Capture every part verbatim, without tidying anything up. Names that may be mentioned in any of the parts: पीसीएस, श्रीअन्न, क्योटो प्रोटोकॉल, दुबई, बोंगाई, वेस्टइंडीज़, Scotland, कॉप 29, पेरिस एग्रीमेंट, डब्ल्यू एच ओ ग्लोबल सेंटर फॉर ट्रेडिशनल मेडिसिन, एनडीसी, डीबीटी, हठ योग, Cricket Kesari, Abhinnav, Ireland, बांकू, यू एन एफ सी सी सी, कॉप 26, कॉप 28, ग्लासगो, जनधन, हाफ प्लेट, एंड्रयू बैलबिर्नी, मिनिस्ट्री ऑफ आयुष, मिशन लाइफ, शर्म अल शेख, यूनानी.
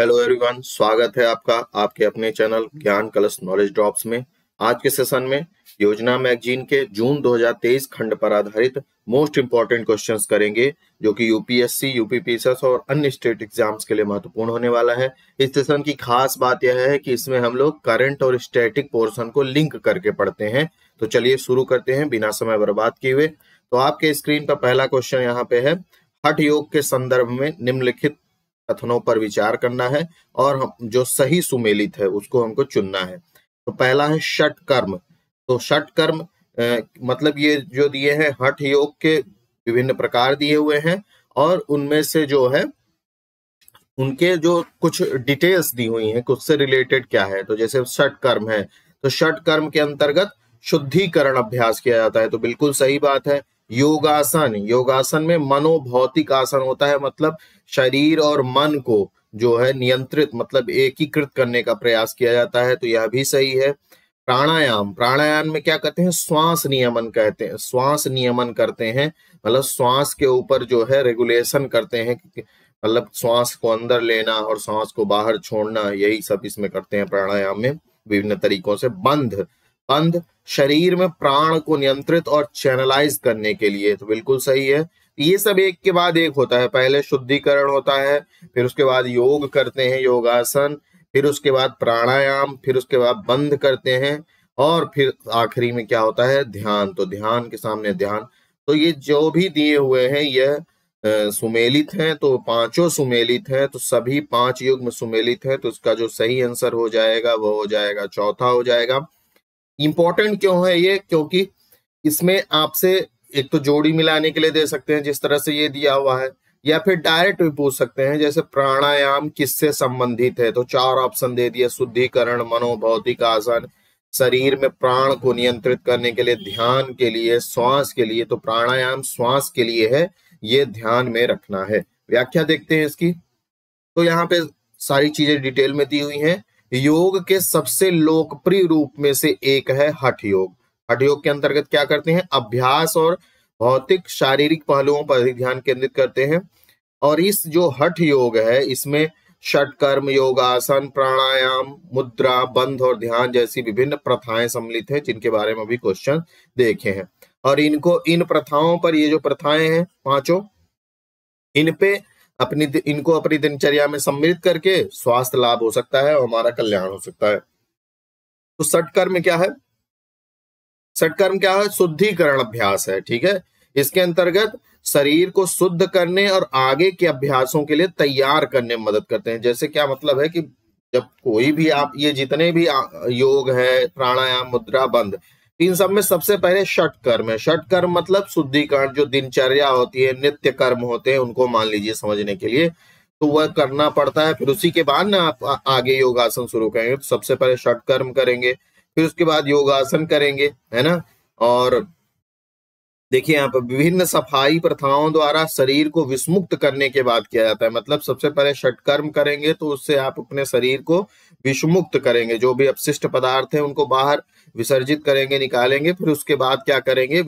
Hello everyone, स्वागत है आपका आपके अपने चैनल ज्ञान कलश नॉलेज ड्रॉप्स में। आज के सेशन में योजना मैगजीन के जून दो हज़ार तेईस खंड पर आधारित मोस्ट इंपॉर्टेंट क्वेश्चंस करेंगे, जो कि यूपीएससी, यूपीपीएससी और अन्य स्टेट एग्जाम्स के लिए महत्वपूर्ण होने वाला है। इस सेशन की खास बात यह है कि इसमें हम लोग करंट और स्टैटिक पोर्शन को लिंक करके पढ़ते हैं। तो चलिए शुरू करते हैं बिना समय बर्बाद किए हुए। तो आपके स्क्रीन पर पहला क्वेश्चन यहाँ पे है, हठ योग के संदर्भ में निम्नलिखित कथनों पर विचार करना है और हम जो सही सुमेलित है उसको हमको चुनना है। तो पहला है षट कर्म। तो षट कर्म आ, मतलब ये जो दिए हैं हठ योग के विभिन्न प्रकार दिए हुए हैं और उनमें से जो है उनके जो कुछ डिटेल्स दी हुई हैं कुछ से रिलेटेड क्या है। तो जैसे षट कर्म है तो षट कर्म के अंतर्गत शुद्धिकरण अभ्यास किया जाता है, तो बिल्कुल सही बात है। योगासन, योगासन में मनोभौतिक आसन होता है, मतलब शरीर और मन को जो है नियंत्रित मतलब एकीकृत करने का प्रयास किया जाता है, तो यह भी सही है। प्राणायाम, प्राणायाम में क्या कहते हैं, श्वास नियमन कहते हैं, श्वास नियमन करते हैं, मतलब श्वास के ऊपर जो है रेगुलेशन करते हैं, मतलब श्वास को अंदर लेना और श्वास को बाहर छोड़ना, यही सब इसमें करते हैं प्राणायाम में विभिन्न तरीकों से। बंध, बंध शरीर में प्राण को नियंत्रित और चैनलाइज करने के लिए, तो बिल्कुल सही है। ये सब एक के बाद एक होता है, पहले शुद्धिकरण होता है, फिर उसके बाद योग करते हैं योगासन, फिर उसके बाद प्राणायाम, फिर उसके बाद बंध करते हैं और फिर आखिरी में क्या होता है, ध्यान। तो ध्यान के सामने ध्यान। तो ये जो भी दिए हुए हैं यह सुमेलित हैं, तो पांचों सुमेलित हैं, तो सभी पांच युग्म सुमेलित हैं, तो इसका जो सही आंसर हो जाएगा वो हो जाएगा चौथा हो जाएगा। इंपॉर्टेंट क्यों है ये, क्योंकि इसमें आपसे एक तो जोड़ी मिलाने के लिए दे सकते हैं जिस तरह से ये दिया हुआ है, या फिर डायरेक्ट भी पूछ सकते हैं जैसे प्राणायाम किससे संबंधित है, तो चार ऑप्शन दे दिए, शुद्धिकरण, मनोभौतिक आसन, शरीर में प्राण को नियंत्रित करने के लिए, ध्यान के लिए, श्वास के लिए। तो प्राणायाम श्वास के लिए है, ये ध्यान में रखना है। व्याख्या देखते हैं इसकी। तो यहाँ पे सारी चीजें डिटेल में दी हुई है। योग के सबसे लोकप्रिय रूप में से एक है हठ योग। हठ योग के अंतर्गत क्या करते हैं, अभ्यास और भौतिक शारीरिक पहलुओं पर अधिक ध्यान केंद्रित करते हैं, और इस जो हठ योग है इसमें षट कर्म, योगासन, प्राणायाम, मुद्रा, बंध और ध्यान जैसी विभिन्न प्रथाएं सम्मिलित हैं, जिनके बारे में भी क्वेश्चन देखे हैं। और इनको इन प्रथाओं पर, ये जो प्रथाएं हैं पांचों, इन पे अपनी इनको अपनी दिनचर्या में सम्मिलित करके स्वास्थ्य लाभ हो सकता है और हमारा कल्याण हो सकता है। तो षट कर्म क्या है, षट कर्म क्या है, शुद्धिकरण अभ्यास है, ठीक है। इसके अंतर्गत शरीर को शुद्ध करने और आगे के अभ्यासों के लिए तैयार करने में मदद करते हैं। जैसे क्या मतलब है कि जब कोई भी आप ये जितने भी योग है, प्राणायाम, मुद्रा, बंध, इन सब में सबसे पहले षट कर्म है। षट कर्म मतलब शुद्धिकरण, जो दिनचर्या होती है, नित्य कर्म होते हैं, उनको मान लीजिए समझने के लिए, तो वह करना पड़ता है। फिर उसी के बाद ना आप आगे योगासन शुरू करेंगे, तो सबसे पहले षट कर्म करेंगे, फिर उसके बाद योगासन करेंगे, है ना। और देखिए यहाँ पर विभिन्न सफाई प्रथाओं द्वारा शरीर को विषमुक्त करने के बाद किया जाता है, मतलब सबसे पहले षट कर्म करेंगे तो उससे आप अपने शरीर को विषमुक्त करेंगे, जो भी अपशिष्ट पदार्थ है उनको बाहर विसर्जित करेंगे, निकालेंगे। फिर उसके बाद क्या करेंगे,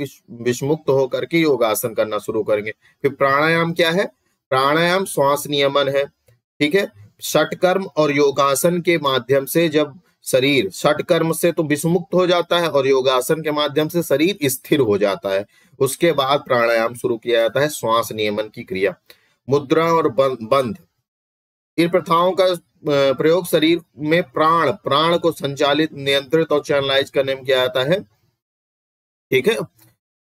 विषमुक्त होकर के योगासन करना शुरू करेंगे। फिर प्राणायाम क्या है, प्राणायाम श्वास नियमन है, ठीक है। षट कर्म और योगासन के माध्यम से जब शरीर षट कर्म से तो विषमुक्त हो जाता है और योगासन के माध्यम से शरीर स्थिर हो जाता है, उसके बाद प्राणायाम शुरू किया जाता है, श्वास नियमन की क्रिया। मुद्रा और बंध, इन प्रथाओं का प्रयोग शरीर में प्राण प्राण को संचालित, नियंत्रित और चैनलाइज करने में किया जाता है, ठीक है।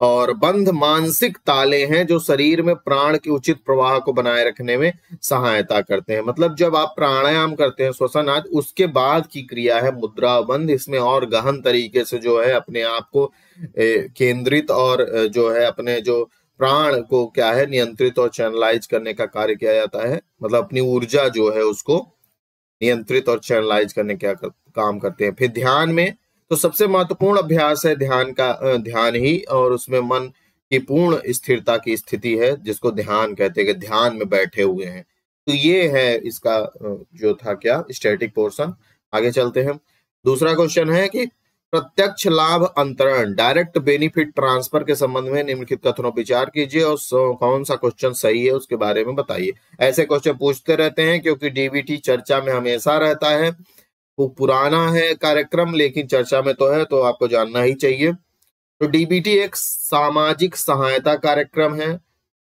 और बंध मानसिक ताले हैं जो शरीर में प्राण के उचित प्रवाह को बनाए रखने में सहायता करते हैं, मतलब जब आप प्राणायाम करते हैं, श्वसन आदि, उसके बाद की क्रिया है मुद्रा बंध। इसमें और गहन तरीके से जो है अपने आप को केंद्रित और जो है अपने जो प्राण को क्या है नियंत्रित और चैनलाइज करने का कार्य किया जाता है, मतलब अपनी ऊर्जा जो है उसको नियंत्रित और चैनलाइज करने का काम करते हैं। फिर ध्यान में तो सबसे महत्वपूर्ण अभ्यास है ध्यान का, ध्यान ही, और उसमें मन की पूर्ण स्थिरता की स्थिति है जिसको ध्यान कहते हैं, कि ध्यान में बैठे हुए हैं। तो ये है इसका जो था क्या स्टैटिक पोर्शन। आगे चलते हैं। दूसरा क्वेश्चन है कि प्रत्यक्ष लाभ अंतरण डायरेक्ट बेनिफिट ट्रांसफर के संबंध में निम्नलिखित कथनों पर विचार कीजिए और कौन सा क्वेश्चन सही है उसके बारे में बताइए। ऐसे क्वेश्चन पूछते रहते हैं क्योंकि डीबीटी चर्चा में हमेशा रहता है। वो पुराना है कार्यक्रम लेकिन चर्चा में तो है, तो आपको जानना ही चाहिए। तो डीबीटी एक सामाजिक सहायता कार्यक्रम है,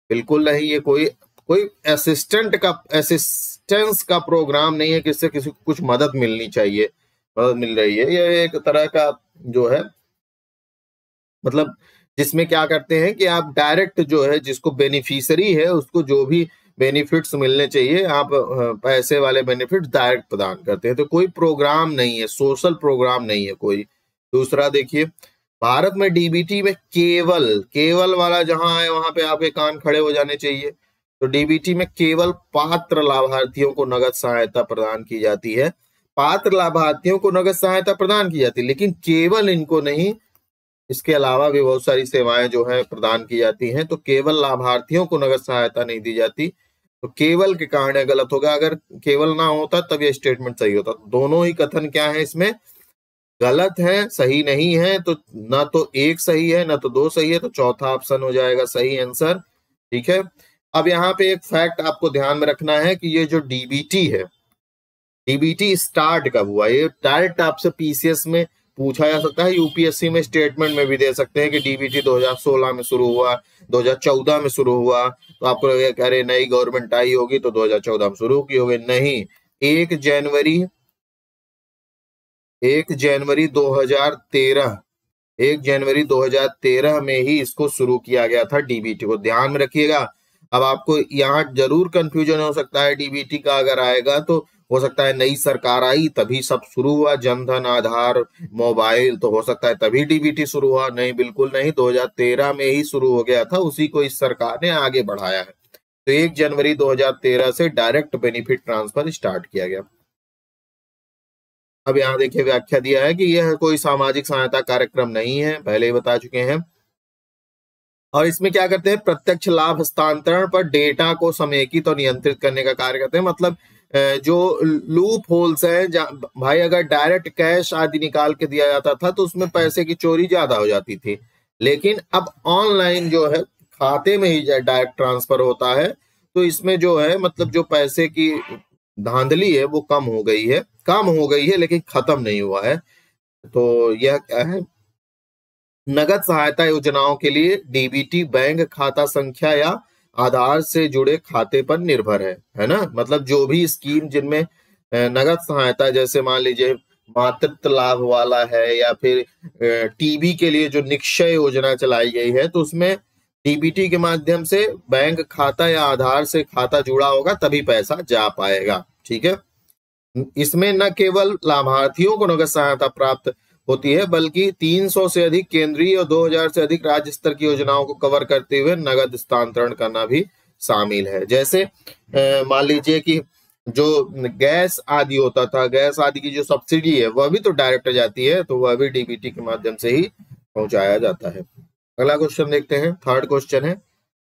बिल्कुल नहीं ये कोई कोई असिस्टेंट का असिस्टेंस का प्रोग्राम नहीं है किससे किसी को कुछ मदद मिलनी चाहिए, मदद मिल रही है। यह एक तरह का जो है मतलब जिसमें क्या करते हैं कि आप डायरेक्ट जो है जिसको बेनिफिशियरी है उसको जो भी बेनिफिट्स मिलने चाहिए आप पैसे वाले बेनिफिट्स डायरेक्ट प्रदान करते हैं। तो कोई प्रोग्राम नहीं है, सोशल प्रोग्राम नहीं है कोई। दूसरा देखिए, भारत में डीबीटी में केवल केवल वाला जहां है वहां पे आपके कान खड़े हो जाने चाहिए। तो डीबीटी में केवल पात्र लाभार्थियों को नगद सहायता प्रदान की जाती है, पात्र लाभार्थियों को नगद सहायता प्रदान की जाती है लेकिन केवल इनको नहीं, इसके अलावा भी बहुत सारी सेवाएं जो है प्रदान की जाती हैं। तो केवल लाभार्थियों को नगद सहायता नहीं दी जाती, तो केवल के कारण गलत होगा। अगर केवल ना होता तब यह स्टेटमेंट सही होता। दोनों ही कथन क्या है इसमें गलत है, सही नहीं है। तो ना तो एक सही है ना तो दो सही है, तो चौथा ऑप्शन हो जाएगा सही आंसर। ठीक है, अब यहाँ पे एक फैक्ट आपको ध्यान में रखना है कि ये जो डीबीटी है, डीबीटी स्टार्ट कब हुआ, ये डायरेक्ट आपसे पीसीएस में पूछा जा सकता है, यूपीएससी में स्टेटमेंट में भी दे सकते हैं कि डीबीटी दो हज़ार सोलह में शुरू हुआ, दो हज़ार चौदह में शुरू हुआ। तो आपको लगेगा अरे नई गवर्नमेंट आई होगी तो दो हज़ार चौदह में शुरू की होगी, नहीं, एक जनवरी एक जनवरी दो हज़ार तेरह एक जनवरी दो हज़ार तेरह में ही इसको शुरू किया गया था डीबीटी को, ध्यान में रखिएगा। अब आपको यहाँ जरूर कंफ्यूजन हो सकता है, डीबीटी का अगर आएगा तो हो सकता है नई सरकार आई तभी सब शुरू हुआ, जनधन आधार मोबाइल तो हो सकता है तभी डीबीटी शुरू हुआ, नहीं बिल्कुल नहीं, दो हज़ार तेरह में ही शुरू हो गया था, उसी को इस सरकार ने आगे बढ़ाया है। तो एक जनवरी दो हज़ार तेरह से डायरेक्ट बेनिफिट ट्रांसफर स्टार्ट किया गया। अब यहाँ देखिए व्याख्या दिया है कि यह कोई सामाजिक सहायता कार्यक्रम नहीं है, पहले ही बता चुके हैं। और इसमें क्या करते हैं, प्रत्यक्ष लाभ हस्तांतरण पर डेटा को समेकित और नियंत्रित करने का कार्य करते हैं। मतलब जो लूप होल्स हैं, भाई अगर डायरेक्ट कैश आदि निकाल के दिया जाता था तो उसमें पैसे की चोरी ज्यादा हो जाती थी, लेकिन अब ऑनलाइन जो है खाते में ही डायरेक्ट ट्रांसफर होता है, तो इसमें जो है मतलब जो पैसे की धांधली है वो कम हो गई है, कम हो गई है लेकिन खत्म नहीं हुआ है। तो यह क्या है, नगद सहायता योजनाओं के लिए डीबीटी बैंक खाता संख्या या आधार से जुड़े खाते पर निर्भर है, है ना। मतलब जो भी स्कीम जिनमें नगद सहायता, जैसे मान लीजिए मातृत्व लाभ वाला है या फिर टीबी के लिए जो निक्षय योजना चलाई गई है, तो उसमें डीबीटी के माध्यम से बैंक खाता या आधार से खाता जुड़ा होगा तभी पैसा जा पाएगा। ठीक है, इसमें न केवल लाभार्थियों को नगद सहायता प्राप्त होती है बल्कि तीन सौ से अधिक केंद्रीय और दो हज़ार से अधिक राज्य स्तर की योजनाओं को कवर करते हुए नगद हस्तांतरण करना भी शामिल है। जैसे मान लीजिए कि जो गैस आदि होता था, गैस आदि की जो सब्सिडी है वह भी तो डायरेक्ट जाती है, तो वह भी डीबीटी के माध्यम से ही पहुंचाया जाता है। अगला क्वेश्चन देखते हैं, थर्ड क्वेश्चन है,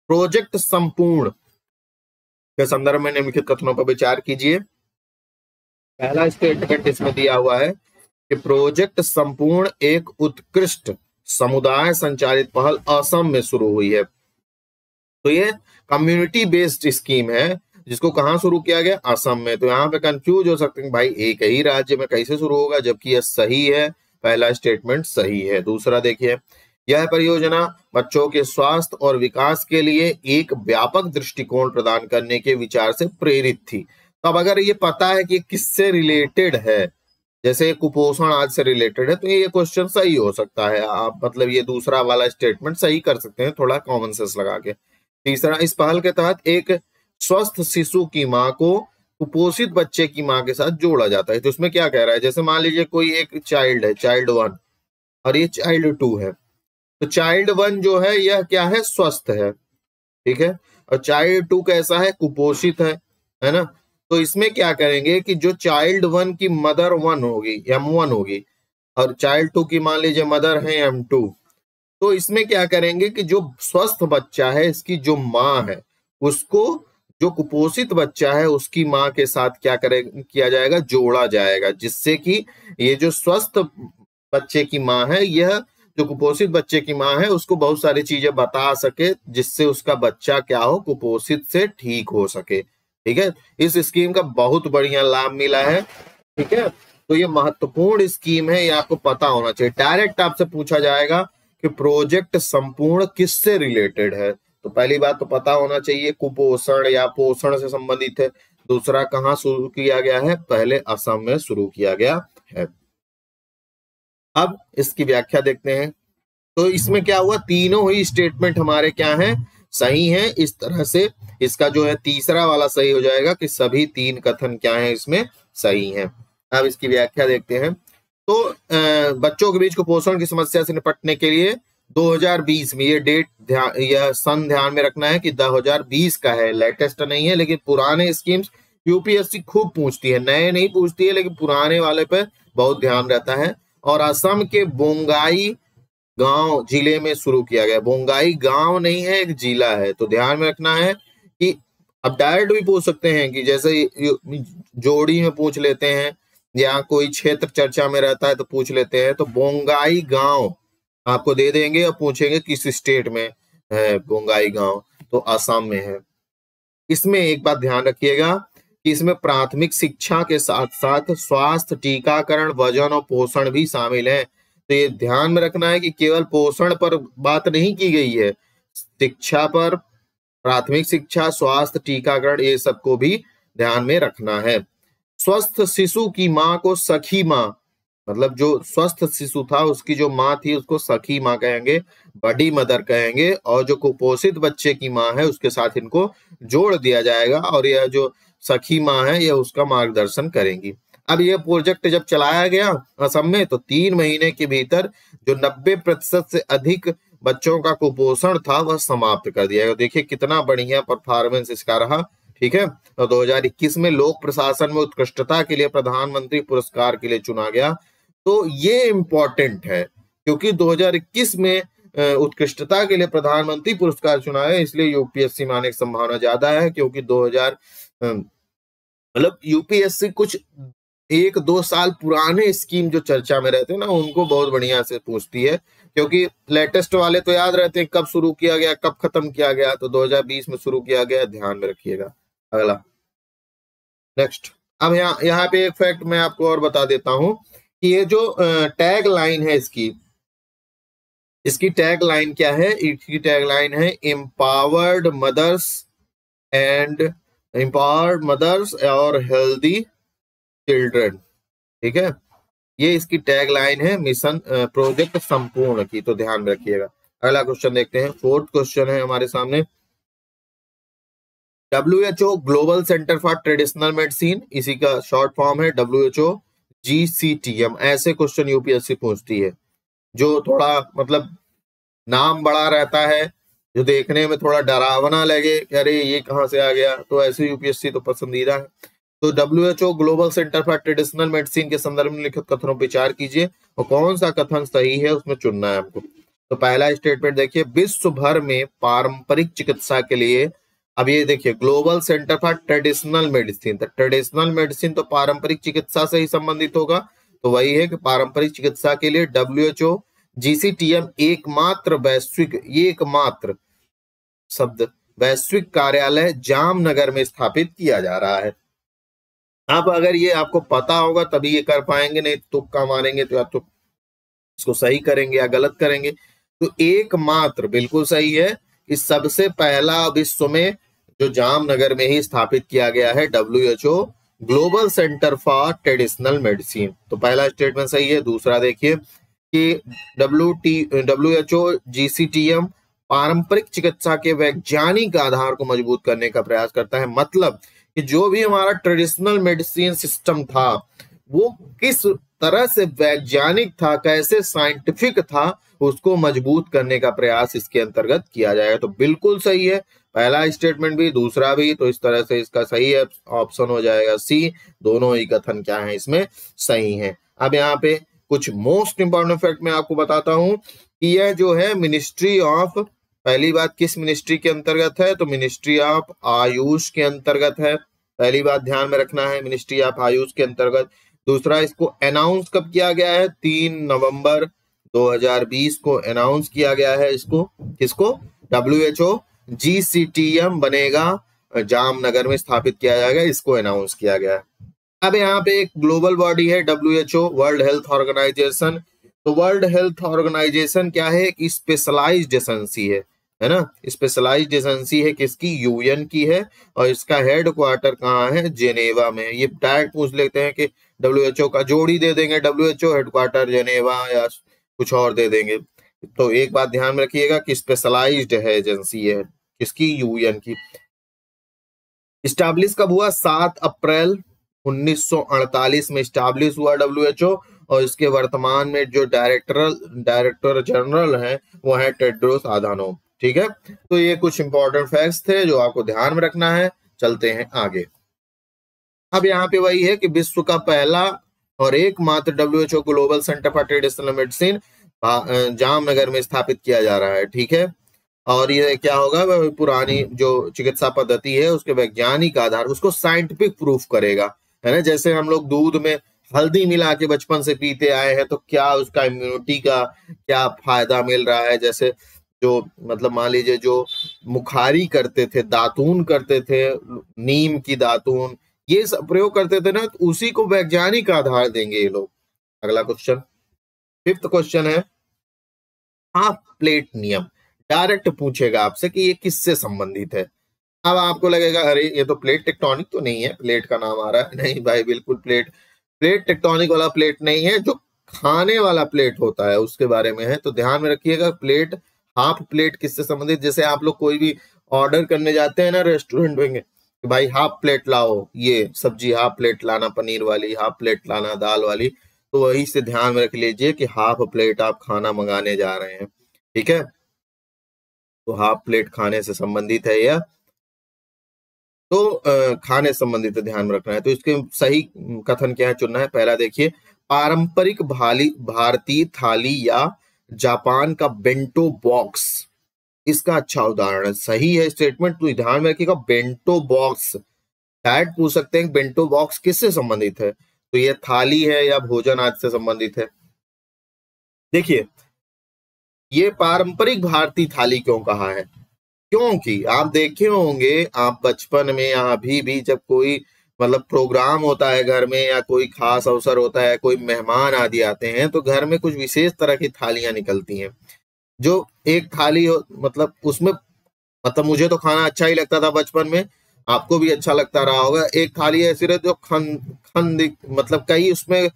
प्रोजेक्ट संपूर्ण के संदर्भ में निम्नलिखित कथनों पर विचार कीजिए। पहला स्टेटमेंट इसमें दिया हुआ है कि प्रोजेक्ट संपूर्ण एक उत्कृष्ट समुदाय संचालित पहल असम में शुरू हुई है। तो ये कम्युनिटी बेस्ड स्कीम है जिसको कहाँ शुरू किया गया, असम में। तो यहाँ पे कंफ्यूज हो सकते हैं भाई एक ही राज्य में कैसे शुरू होगा, जबकि यह सही है, पहला स्टेटमेंट सही है। दूसरा देखिए, यह परियोजना बच्चों के स्वास्थ्य और विकास के लिए एक व्यापक दृष्टिकोण प्रदान करने के विचार से प्रेरित थी। अब अगर ये पता है कि किससे रिलेटेड है, जैसे कुपोषण आज से रिलेटेड है, तो ये क्वेश्चन सही हो सकता है। आप मतलब ये दूसरा वाला स्टेटमेंट सही कर सकते हैं थोड़ा कॉमन सेंस लगा के। तीसरा, इस पहल के तहत एक स्वस्थ शिशु की माँ को कुपोषित बच्चे की माँ के साथ जोड़ा जाता है। तो इसमें क्या कह रहा है, जैसे मान लीजिए कोई एक चाइल्ड है, चाइल्ड वन और ये चाइल्ड टू है, तो चाइल्ड वन जो है यह क्या है, स्वस्थ है, ठीक है, और चाइल्ड टू कैसा है, कुपोषित है, है ना। तो इसमें क्या करेंगे कि जो चाइल्ड वन की मदर वन होगी, एम वन होगी, और चाइल्ड टू की मान लीजिए मदर है एम टू, तो इसमें क्या करेंगे कि जो स्वस्थ बच्चा है इसकी जो माँ है उसको जो कुपोषित बच्चा है उसकी माँ के साथ क्या करें किया जाएगा, जोड़ा जाएगा, जिससे कि ये जो स्वस्थ बच्चे की माँ है, यह जो कुपोषित बच्चे की माँ है उसको बहुत सारी चीजें बता सके जिससे उसका बच्चा क्या हो, कुपोषित से ठीक हो सके। ठीक है, इस स्कीम का बहुत बढ़िया लाभ मिला है। ठीक है, तो ये महत्वपूर्ण स्कीम है, ये आपको पता होना चाहिए। डायरेक्ट आपसे पूछा जाएगा कि प्रोजेक्ट संपूर्ण किससे रिलेटेड है, तो पहली बात तो पता होना चाहिए कुपोषण या पोषण से संबंधित है। दूसरा, कहाँ शुरू किया गया है, पहले असम में शुरू किया गया है। अब इसकी व्याख्या देखते हैं, तो इसमें क्या हुआ, तीनों ही स्टेटमेंट हमारे क्या हैं, सही हैं। इस तरह से इसका जो है तीसरा वाला सही हो जाएगा कि सभी तीन कथन क्या हैं इसमें सही हैं। अब इसकी व्याख्या देखते हैं, तो आ, बच्चों के बीच कुपोषण की समस्या से निपटने के लिए दो हज़ार बीस में, ये डेट ध्यान, यह सन ध्यान में रखना है कि दो हज़ार बीस का है, लेटेस्ट नहीं है। लेकिन पुराने स्कीम्स यूपीएससी खूब पूछती है, नए नहीं पूछती है, लेकिन पुराने वाले पर बहुत ध्यान रहता है। और असम के बोंगाई गांव जिले में शुरू किया गया। बोंगाई गांव नहीं है, एक जिला है, तो ध्यान में रखना है कि अब डायरेक्ट भी पूछ सकते हैं कि जैसे जोड़ी में पूछ लेते हैं या कोई क्षेत्र चर्चा में रहता है तो पूछ लेते हैं, तो बोंगाई गांव आपको दे देंगे और पूछेंगे किस स्टेट में है बोंगाई गांव, तो असम में है। इसमें एक बात ध्यान रखिएगा कि इसमें प्राथमिक शिक्षा के साथ साथ स्वास्थ्य, टीकाकरण, वजन और पोषण भी शामिल है, तो ये ध्यान में रखना है कि केवल पोषण पर बात नहीं की गई है, शिक्षा पर, प्राथमिक शिक्षा, स्वास्थ्य, टीकाकरण, ये सबको भी ध्यान में रखना है। स्वस्थ शिशु की माँ को सखी माँ, मतलब जो स्वस्थ शिशु था उसकी जो माँ थी उसको सखी माँ कहेंगे, बड़ी मदर कहेंगे, और जो कुपोषित बच्चे की माँ है उसके साथ इनको जोड़ दिया जाएगा और यह जो सखी माँ है यह उसका मार्गदर्शन करेंगी। अब यह प्रोजेक्ट जब चलाया गया असम में, तो तीन महीने के भीतर जो नब्बे प्रतिशत से अधिक बच्चों का कुपोषण था वह समाप्त कर दिया गया। देखिए कितना बढ़िया परफॉर्मेंस इसका रहा। ठीक है, तो दो हज़ार इक्कीस में लोक प्रशासन में उत्कृष्टता के लिए प्रधानमंत्री पुरस्कार के लिए चुना गया, तो ये इम्पोर्टेंट है क्योंकि दो हज़ार इक्कीस में उत्कृष्टता के लिए प्रधानमंत्री पुरस्कार चुना है, इसलिए यूपीएससी में आने की संभावना ज्यादा है क्योंकि दो हज़ार मतलब यूपीएससी कुछ एक दो साल पुराने स्कीम जो चर्चा में रहते हैं ना उनको बहुत बढ़िया से पूछती है, क्योंकि लेटेस्ट वाले तो याद रहते हैं कब शुरू किया गया कब खत्म किया गया, तो दो हज़ार बीस में शुरू किया गया, ध्यान में रखिएगा। अगला नेक्स्ट, अब यहाँ यहाँ पे एक फैक्ट मैं आपको और बता देता हूं कि ये जो टैग लाइन है इसकी इसकी टैग लाइन क्या है, इसकी टैग लाइन है empowered mothers and empowered mothers और हेल्दी चिल्ड्रन। ठीक है, ये इसकी टैग लाइन है मिशन प्रोजेक्ट संपूर्ण की, तो ध्यान में रखिएगा। अगला क्वेश्चन देखते हैं, फोर्थ क्वेश्चन है हमारे सामने, डब्ल्यू एच ओ ग्लोबल सेंटर फॉर ट्रेडिशनल मेडिसिन, इसी का शॉर्ट फॉर्म है W H O G C T M. ऐसे क्वेश्चन यूपीएससी पूछती है जो थोड़ा मतलब नाम बड़ा रहता है, जो देखने में थोड़ा डरावना लगे, अरे ये कहाँ से आ गया, तो ऐसे यूपीएससी तो पसंदीदा है। तो डब्ल्यू एच ओ ग्लोबल सेंटर फॉर ट्रेडिशनल मेडिसिन के संदर्भ में लिखित कथनों पर विचार कीजिए और कौन सा कथन सही है उसमें चुनना है आपको। तो पहला स्टेटमेंट देखिए, विश्व भर में पारंपरिक चिकित्सा के लिए, अब ये देखिए global centre for traditional medicine, तो ट्रेडिशनल मेडिसिन तो पारंपरिक चिकित्सा से ही संबंधित होगा, तो वही है कि पारंपरिक चिकित्सा के लिए W H O G C T M एकमात्र वैश्विक एकमात्र शब्द वैश्विक कार्यालय जामनगर में स्थापित किया जा रहा है। आप अगर ये आपको पता होगा तभी ये कर पाएंगे, नहीं तुक्का मारेंगे तो या तो इसको सही करेंगे या गलत करेंगे। तो एकमात्र बिल्कुल सही है कि सबसे पहला विश्व में जो जामनगर में ही स्थापित किया गया है डब्ल्यू एच ओ ग्लोबल सेंटर फॉर ट्रेडिशनल मेडिसिन, तो पहला स्टेटमेंट सही है। दूसरा देखिए कि W T W H O G C T M पारंपरिक चिकित्सा के वैज्ञानिक आधार को मजबूत करने का प्रयास करता है, मतलब कि जो भी हमारा ट्रेडिशनल मेडिसिन सिस्टम था वो किस तरह से वैज्ञानिक था, कैसे साइंटिफिक था, उसको मजबूत करने का प्रयास इसके अंतर्गत किया जाएगा। तो बिल्कुल सही है पहला स्टेटमेंट भी दूसरा भी, तो इस तरह से इसका सही ऑप्शन हो जाएगा सी, दोनों ही कथन क्या है इसमें सही है। अब यहाँ पे कुछ मोस्ट इंपॉर्टेंट फैक्ट मैं आपको बताता हूँ कि यह जो है मिनिस्ट्री ऑफ, पहली बात किस मिनिस्ट्री के अंतर्गत है, तो मिनिस्ट्री ऑफ आयुष के अंतर्गत है, पहली बात ध्यान में रखना है मिनिस्ट्री ऑफ आयुष के अंतर्गत। दूसरा, इसको अनाउंस कब किया गया है? तीन नवंबर दो हज़ार बीस को अनाउंस किया गया है। इसको किसको? W H O. G C T M बनेगा, जामनगर में स्थापित किया जाएगा, इसको अनाउंस किया गया है। अब यहाँ पे एक ग्लोबल बॉडी है W H O, world health organisation. तो वर्ल्ड हेल्थ ऑर्गेनाइजेशन क्या है? एक स्पेशलाइज्ड एजेंसी है, है ना। स्पेशलाइज्ड एजेंसी है किसकी? यूएन की है, और इसका हेड क्वार्टर कहाँ है? जेनेवा में। ये डायरेक्ट पूछ लेते हैं कि डब्ल्यू एच ओ का जोड़ी दे देंगे, W H O head quarter Geneva या कुछ और दे देंगे। तो एक बात ध्यान रखिएगा कि स्पेशलाइज्ड है एजेंसी है किसकी? यूएन की। स्टैब्लिश कब हुआ? सात अप्रैल उन्नीस सौ अड़तालीस में स्टैब्लिश हुआ डब्ल्यू एच ओ, और इसके वर्तमान में जो डायरेक्टर डायरेक्टर जनरल हैं वो है टेड्रोस आधानो। ठीक है, तो ये कुछ इंपॉर्टेंट फैक्ट्स थे जो आपको ध्यान में रखना है। चलते हैं आगे। अब यहाँ पे वही है कि विश्व का पहला और एकमात्र डब्ल्यू एच ओ ग्लोबल सेंटर फॉर ट्रेडिशनल मेडिसिन Jamnagar में स्थापित किया जा रहा है। ठीक है, और ये क्या होगा? वह पुरानी जो चिकित्सा पद्धति है उसके वैज्ञानिक आधार, उसको साइंटिफिक प्रूफ करेगा, है ना। जैसे हम लोग दूध में हल्दी मिला के बचपन से पीते आए हैं, तो क्या उसका इम्यूनिटी का क्या फायदा मिल रहा है? जैसे जो मतलब मान लीजिए जो मुखारी करते थे, दातून करते थे, नीम की दातून, ये सब प्रयोग करते थे ना, तो उसी को वैज्ञानिक आधार देंगे ये लोग। अगला क्वेश्चन, फिफ्थ क्वेश्चन है हाफ प्लेट नियम। डायरेक्ट पूछेगा आपसे कि ये किससे संबंधित है। अब आपको लगेगा अरे ये तो प्लेट टेक्टोनिक तो नहीं है, प्लेट का नाम आ रहा है। नहीं भाई, बिल्कुल प्लेट प्लेट टेक्टोनिक वाला प्लेट नहीं है, जो खाने वाला प्लेट होता है उसके बारे में है। तो ध्यान में रखिएगा, प्लेट हाफ प्लेट किससे संबंधित। जैसे आप लोग कोई भी ऑर्डर करने जाते हैं ना रेस्टोरेंट में, कि भाई हाफ प्लेट लाओ, ये सब्जी हाफ प्लेट लाना, पनीर वाली हाफ प्लेट लाना, दाल वाली, तो वही से ध्यान में रख लीजिए कि हाफ प्लेट आप खाना मंगाने जा रहे हैं। ठीक है, तो हाफ प्लेट खाने से संबंधित है यह, तो खाने संबंधित ध्यान रखना है। तो इसके सही कथन क्या है चुनना है। पहला देखिए, पारंपरिक भाली भारतीय थाली या जापान का बेंटो बॉक्स इसका अच्छा उदाहरण। सही है स्टेटमेंट, तो ध्यान में रखिएगा बेंटो बॉक्स। डायरेक्ट पूछ सकते हैं बेंटो बॉक्स किससे संबंधित है, तो यह थाली है या भोजन आदि से संबंधित है। देखिए ये पारंपरिक भारतीय थाली क्यों कहा है? क्योंकि आप देखे होंगे, आप बचपन में या अभी भी जब कोई मतलब प्रोग्राम होता है घर में, या कोई खास अवसर होता है, कोई मेहमान आदि आते हैं, तो घर में कुछ विशेष तरह की थालियां निकलती हैं। जो एक थाली हो, मतलब उसमें मतलब मुझे तो खाना अच्छा ही लगता था बचपन में, आपको भी अच्छा लगता रहा होगा। एक थाली ऐसी रहती जो खंड खंड मतलब कई उसमें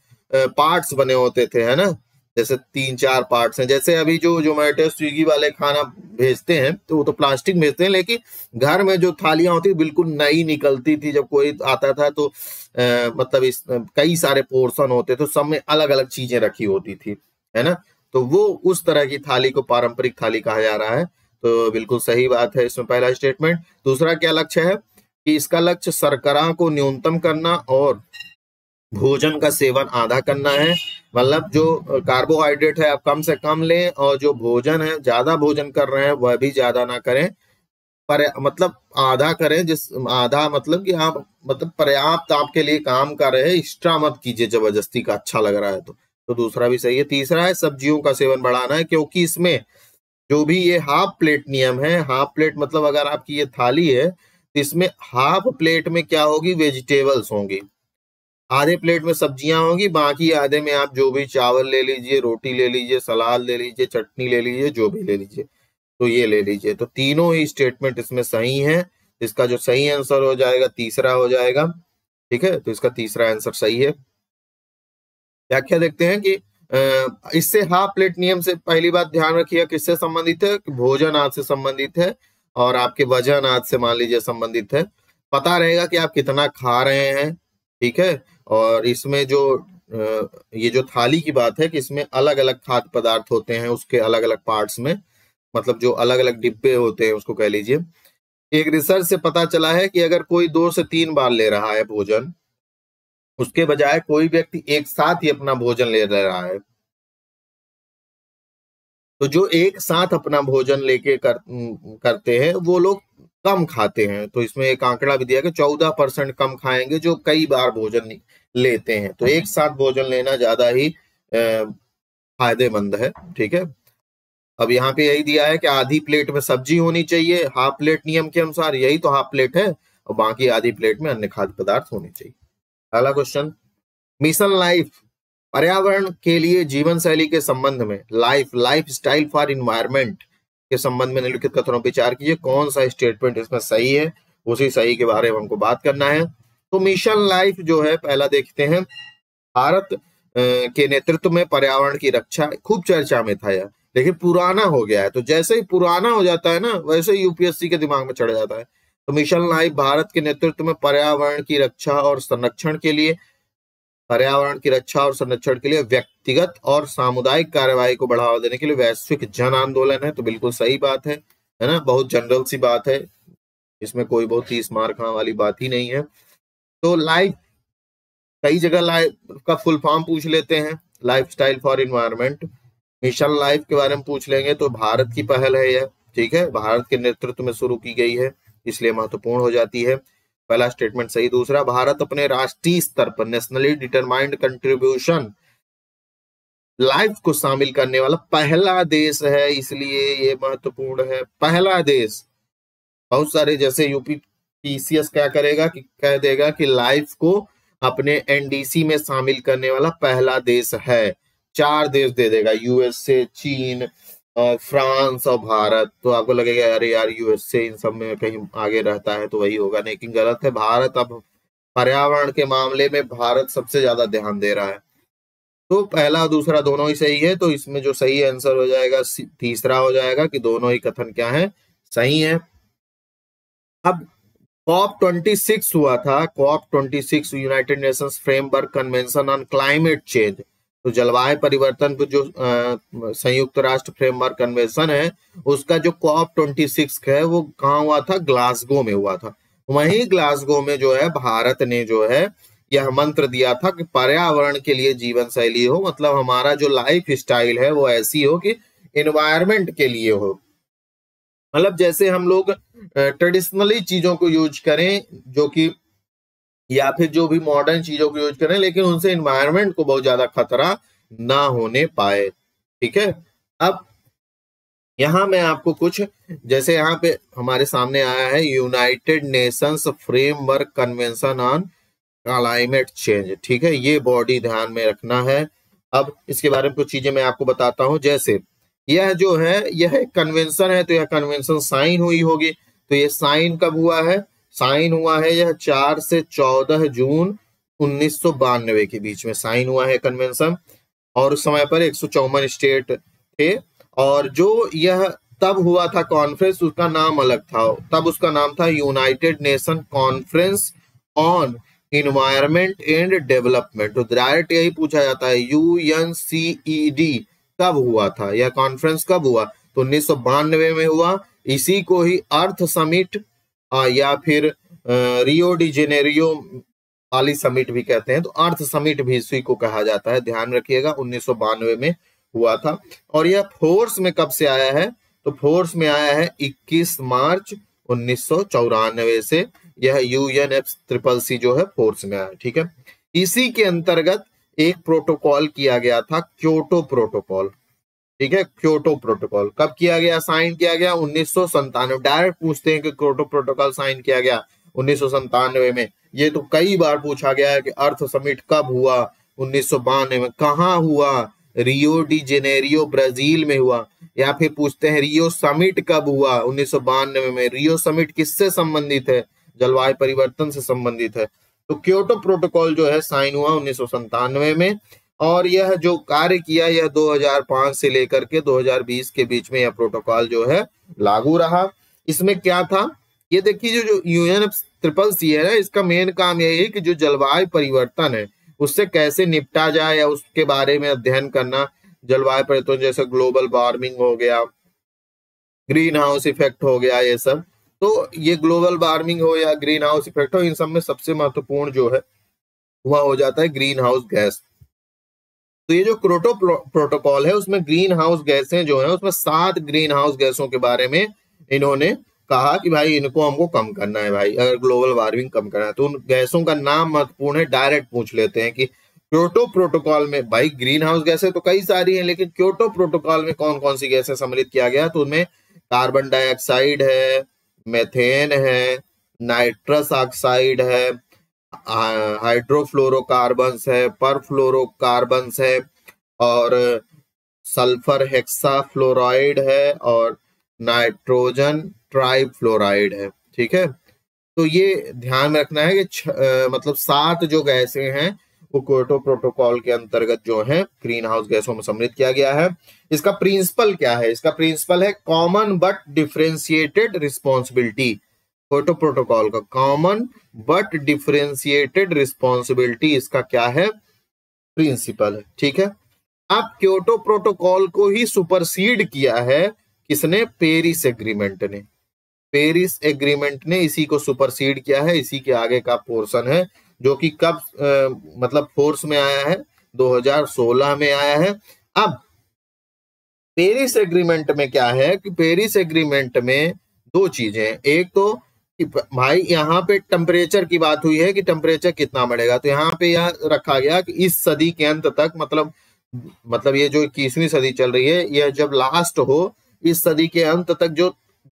पार्ट्स बने होते थे, है ना, जैसे तीन चार पार्ट्स हैं। जैसे अभी जो जोमेटो स्विगी वाले खाना भेजते हैं तो वो तो प्लास्टिक भेजते हैं, लेकिन घर में जो थालियां होती बिल्कुल नई निकलती थी जब कोई आता था, तो आ, मतलब इस कई सारे पोर्शन होते, तो सब में अलग अलग चीजें रखी होती थी, है ना। तो वो उस तरह की थाली को पारंपरिक थाली कहा जा रहा है। तो बिल्कुल सही बात है इसमें पहला स्टेटमेंट। दूसरा क्या लक्ष्य है? कि इसका लक्ष्य शर्करा को न्यूनतम करना और भोजन का सेवन आधा करना है। मतलब जो कार्बोहाइड्रेट है आप कम से कम लें, और जो भोजन है ज्यादा भोजन कर रहे हैं वह भी ज्यादा ना करें, पर मतलब आधा करें, जिस आधा मतलब कि आप मतलब पर्याप्त आपके लिए काम का रहे, एक्स्ट्रा मत कीजिए जबरदस्ती का। अच्छा लग रहा है तो तो दूसरा भी सही है। तीसरा है सब्जियों का सेवन बढ़ाना है, क्योंकि इसमें जो भी ये हाफ प्लेट नियम है, हाफ प्लेट मतलब अगर आपकी ये थाली है तो इसमें हाफ प्लेट में क्या होगी? वेजिटेबल्स होंगी, आधे प्लेट में सब्जियां होंगी, बाकी आधे में आप जो भी चावल ले लीजिए, रोटी ले लीजिए, सलाद ले लीजिए, चटनी ले लीजिए, जो भी ले लीजिए, तो ये ले लीजिए। तो तीनों ही स्टेटमेंट इसमें सही हैं। इसका जो सही आंसर हो जाएगा तीसरा हो जाएगा। ठीक है, तो इसका तीसरा आंसर सही है। व्याख्या देखते हैं कि इससे हाफ प्लेट नियम से पहली बात ध्यान रखिएगा किससे संबंधित है, कि भोजन आदि से संबंधित है और आपके वजन आदि से मान लीजिए संबंधित है। पता रहेगा कि आप कितना खा रहे हैं। ठीक है, और इसमें जो ये जो थाली की बात है कि इसमें अलग अलग खाद्य पदार्थ होते हैं, उसके अलग अलग पार्ट्स में मतलब जो अलग अलग डिब्बे होते हैं उसको कह लीजिए। एक रिसर्च से पता चला है कि अगर कोई दो से तीन बार ले रहा है भोजन, उसके बजाय कोई व्यक्ति एक साथ ही अपना भोजन ले रहा है, तो जो एक साथ अपना भोजन लेके कर, करते हैं वो लोग कम खाते हैं। तो इसमें एक आंकड़ा भी दिया कि चौदह परसेंट कम खाएंगे जो कई बार भोजन लेते हैं। तो एक साथ भोजन लेना ज्यादा ही फायदेमंद है। ठीक है, अब यहाँ पे यही दिया है कि आधी प्लेट में सब्जी होनी चाहिए, हाफ प्लेट नियम के अनुसार, यही तो हाफ प्लेट है, और बाकी आधी प्लेट में अन्य खाद्य पदार्थ होने चाहिए। अगला क्वेश्चन, मिशन लाइफ पर्यावरण के लिए जीवन शैली के संबंध में लाइफ लाइफस्टाइल फॉर इन्वायरमेंट के संबंध में निम्नलिखित कथनों पर विचार कीजिए। कौन सा स्टेटमेंट इसमें सही है, उसी सही के बारे में हमको बात करना है। तो मिशन लाइफ जो है, पहला देखते हैं, भारत के नेतृत्व में पर्यावरण की रक्षा खूब चर्चा में था यार, लेकिन पुराना हो गया है। तो जैसे ही पुराना हो जाता है ना, वैसे ही यूपीएससी के दिमाग में चढ़ जाता है। तो मिशन लाइफ भारत के नेतृत्व में पर्यावरण की रक्षा और संरक्षण के लिए पर्यावरण की रक्षा और संरक्षण के लिए व्यक्तिगत और सामुदायिक कार्रवाई को बढ़ावा देने के लिए वैश्विक जन आंदोलन है। तो बिल्कुल सही बात है, है ना, बहुत जनरल सी बात है, इसमें कोई बहुत तीस मार खाने वाली बात ही नहीं है। तो लाइफ, कई जगह लाइफ का फुल फॉर्म पूछ लेते हैं, lifestyle for environment. मिशन लाइफ के बारे में पूछ लेंगे तो भारत की पहल है यह, ठीक है, भारत के नेतृत्व में शुरू की गई है, इसलिए महत्वपूर्ण हो जाती है। पहला स्टेटमेंट सही। दूसरा, भारत अपने राष्ट्रीय स्तर पर नेशनली डिटरमाइंड कंट्रीब्यूशन लाइफ को शामिल करने वाला पहला देश है, इसलिए ये महत्वपूर्ण है, पहला देश। बहुत सारे जैसे यूपीपीएससी क्या करेगा कि कह देगा कि लाइफ को अपने एनडीसी में शामिल करने वाला पहला देश है, चार देश दे देगा, यूएसए, चीन और फ्रांस और भारत। तो आपको लगेगा अरे यार यूएसए इन सब में कहीं आगे रहता है तो वही होगा, लेकिन गलत है। भारत अब पर्यावरण के मामले में भारत सबसे ज्यादा ध्यान दे रहा है। तो पहला और दूसरा दोनों ही सही है, तो इसमें जो सही आंसर हो जाएगा तीसरा हो जाएगा कि दोनों ही कथन क्या है, सही है। अब कॉप छब्बीस हुआ था, कॉप छब्बीस United Nations framework convention on climate change. तो जलवायु परिवर्तन पर जो संयुक्त राष्ट्र फ्रेमवर्क कन्वेंशन है, उसका जो कॉप छब्बीस है वो कहाँ हुआ था, ग्लासगो में हुआ था। वहीं ग्लासगो में जो है भारत ने जो है यह मंत्र दिया था कि पर्यावरण के लिए जीवन शैली हो, मतलब हमारा जो लाइफ स्टाइल है वो ऐसी हो कि एनवायरमेंट के लिए हो, मतलब जैसे हम लोग ट्रेडिशनली चीजों को यूज करें जो कि, या फिर जो भी मॉडर्न चीजों को यूज करें, लेकिन उनसे एनवायरनमेंट को बहुत ज्यादा खतरा ना होने पाए। ठीक है, अब यहां मैं आपको कुछ, जैसे यहाँ पे हमारे सामने आया है United Nations framework convention on climate change, ठीक है, ये बॉडी ध्यान में रखना है। अब इसके बारे में कुछ चीजें मैं आपको बताता हूँ, जैसे यह जो है यह कन्वेंशन है, तो यह कन्वेंशन साइन हुई होगी, तो यह साइन कब हुआ है, साइन हुआ है यह चार से चौदह जून उन्नीस सौ बानवे के बीच में साइन हुआ है कन्वेंशन, और उस समय पर एक सौ चौवन स्टेट थे, और जो यह तब हुआ था कॉन्फ्रेंस, उसका नाम अलग था, तब उसका नाम था United Nation conference on environment and development. तो डायरेक्ट यही पूछा जाता है U N C E D कब हुआ था, यह कॉन्फ्रेंस कब हुआ, तो उन्नीस सौ बानवे में हुआ। इसी को ही अर्थ समिट आ, या फिर रियो डी जेनेरियो वाली समिट भी कहते हैं, तो अर्थ समिट भी इसी को कहा जाता है, ध्यान रखिएगा, उन्नीस सौ बानवे में हुआ था। और यह फोर्स में कब से आया है, तो फोर्स में आया है इक्कीस मार्च उन्नीस सौ चौरानवे से, यह यू एन एफ सी सी सी जो है फोर्स में आया। ठीक है, इसी के अंतर्गत एक प्रोटोकॉल किया गया था, क्योटो प्रोटोकॉल, ठीक है, क्योटो प्रोटोकॉल कब किया गया, साइन किया गया उन्नीस सौ सत्तानवे। डायरेक्ट पूछते हैं कि क्योटो प्रोटोकॉल साइन किया गया उन्नीस सौ सत्तानवे में, ये तो कई बार पूछा गया है कि अर्थ समिट कब हुआ, उन्नीस सौ बानवे में, कहाँ हुआ, रियो डी जेनेरियो ब्राजील में हुआ, या फिर पूछते हैं रियो समिट कब हुआ, उन्नीस सौ बानवे में, रियो समिट किससे संबंधित है, जलवायु परिवर्तन से संबंधित है। तो क्योटो प्रोटोकॉल जो है साइन हुआ उन्नीस सौ सत्तानवे में, और यह जो कार्य किया यह दो हज़ार पाँच से लेकर के दो हज़ार बीस के बीच में यह प्रोटोकॉल जो है लागू रहा। इसमें क्या था, ये देखिए जो यू एन एफ सी सी सी है ना, इसका मेन काम यही है कि जो जलवायु परिवर्तन है उससे कैसे निपटा जाए, या उसके बारे में अध्ययन करना, जलवायु परिवर्तन जैसे ग्लोबल वार्मिंग हो गया, ग्रीन हाउस इफेक्ट हो गया, ये सब। तो ये ग्लोबल वार्मिंग हो या ग्रीन हाउस इफेक्ट हो, इन सब में सबसे महत्वपूर्ण जो है वह हो जाता है ग्रीन हाउस गैस। तो ये जो क्योटो प्रोटोकॉल है उसमें ग्रीन हाउस गैसें जो है, उसमें सात ग्रीन हाउस गैसों के बारे में इन्होंने कहा कि भाई इनको हमको कम करना है भाई, अगर ग्लोबल वार्मिंग कम करना है। तो उन गैसों का नाम महत्वपूर्ण है, डायरेक्ट पूछ लेते हैं कि क्योटो प्रोटोकॉल में, भाई ग्रीन हाउस गैसें तो कई सारी हैं, लेकिन क्योटो प्रोटोकॉल में कौन कौन सी गैसें सम्मिलित किया गया, तो उनमें कार्बन डाइऑक्साइड है, मेथेन है, नाइट्रस ऑक्साइड है, हाइड्रोफ्लोरोकार्बन्स है, परफ्लोरोकार्बन्स है, और सल्फर हेक्साफ्लोराइड है, और नाइट्रोजन ट्राइफ्लोराइड है। ठीक है, तो ये ध्यान रखना है कि आ, मतलब सात जो गैसें हैं वो क्योटो प्रोटोकॉल के अंतर्गत जो है ग्रीन हाउस गैसों में सम्मिलित किया गया है। इसका प्रिंसिपल क्या है? इसका प्रिंसिपल है common but differentiated responsibility. क्योटो प्रोटोकॉल का कॉमन बट डिफरेंशिएटेड रिस्पॉन्सिबिलिटी, इसका क्या है? प्रिंसिपल है। ठीक है, अब क्योटो प्रोटोकॉल को ही सुपरसीड किया है किसने? पेरिस एग्रीमेंट ने। पेरिस एग्रीमेंट ने इसी को सुपरसीड किया है। इसी के आगे का पोर्शन है जो कि कब आ, मतलब फोर्स में आया है, दो हज़ार सोलह में आया है। अब पेरिस एग्रीमेंट में क्या है कि पेरिस एग्रीमेंट में दो चीजें, एक तो कि भाई यहाँ पे टेम्परेचर की बात हुई है कि टेम्परेचर कितना बढ़ेगा, तो यहाँ पे यह रखा गया कि इस सदी के अंत तक, मतलब मतलब ये जो इक्कीसवीं सदी चल रही है, यह जब लास्ट हो इस सदी के अंत तक जो